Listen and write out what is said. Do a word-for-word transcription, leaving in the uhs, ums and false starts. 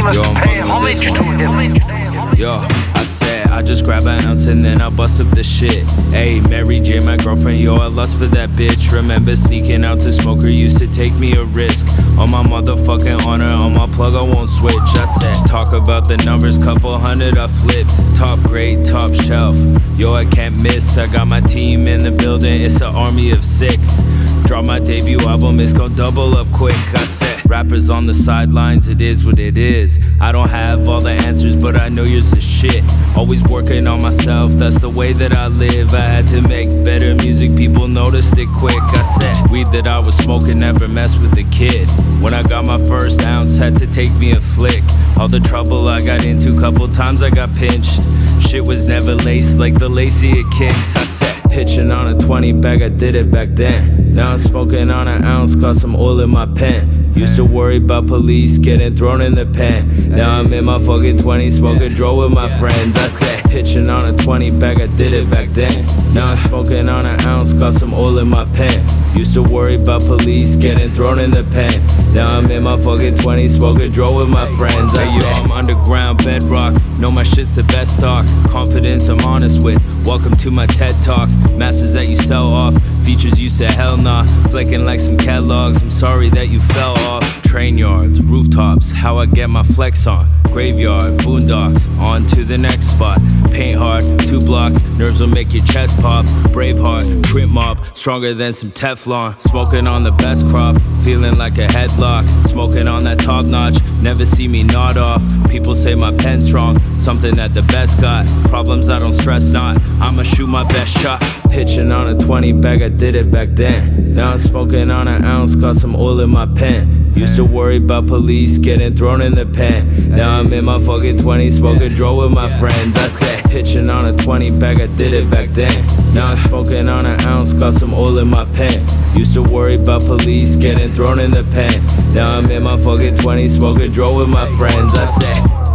we must pay homage to him. Yo, I said, I just grab an ounce and then I bust up the shit. Hey, Mary J, my girlfriend, yo, I lust for that bitch. Remember sneaking out the smoker, used to take me a risk. On my motherfucking honor, on my plug, I won't switch. I said, talk about the numbers, couple hundred, I flipped. Top grade, top shelf, yo, I can't miss. I got my team in the building, it's an army of six. Drop my debut album, it's gon' double up quick. I said, rappers on the sidelines, it is what it is. I don't have all the answers, but I know yours is shit. Always working on myself, that's the way that I live. I had to make better music, people noticed it quick. I said, weed that I was smoking never messed with a kid. When I got my first ounce, had to take me a flick. All the trouble I got into, couple times I got pinched. Shit was never laced like the lacy it kicks. I said, pitching on a twenty bag, I did it back then. Now I'm smoking on an ounce, got some oil in my pen. Used to worry about police getting thrown in the pen. Now I'm in my fucking twenties, smoking draw with my friends. I said, pitching on a twenty bag, I did it back then. Now I'm smoking on an ounce, got some oil in my pen. Used to worry about police getting thrown in the pen. Now I'm in my fucking twenties, smoking draw with my friends. I yo, I'm underground bedrock, know my shit's the best talk. Confidence I'm honest with, welcome to my TED Talk. Masters that you sell off, features you said hell nah. Flaking like some catalogs, I'm sorry that you fell off. Train yards, rooftops, how I get my flex on. Graveyard, boondocks, on to the next spot. Paint hard, two blocks, nerves will make your chest pop. Braveheart, print mob, stronger than some Teflon. Smoking on the best crop, feeling like a headlock. Smoking on that top notch, never see me nod off. People say my pen's strong, something that the best got. Problems I don't stress not, I'ma shoot my best shot. Pitching on a twenty bag, I did it back then. Now I'm smoking on an ounce, got some oil in my pen. Used to worry about police getting thrown in the pen. Now I'm in my fucking twenties, smoking draw with my friends. I said, pitching on a twenty bag, I did it back then. Now I'm smoking on an ounce, got some oil in my pen. Used to worry about police getting thrown in the pen. Now I'm in my fucking twenties, smoking draw with my friends. I said.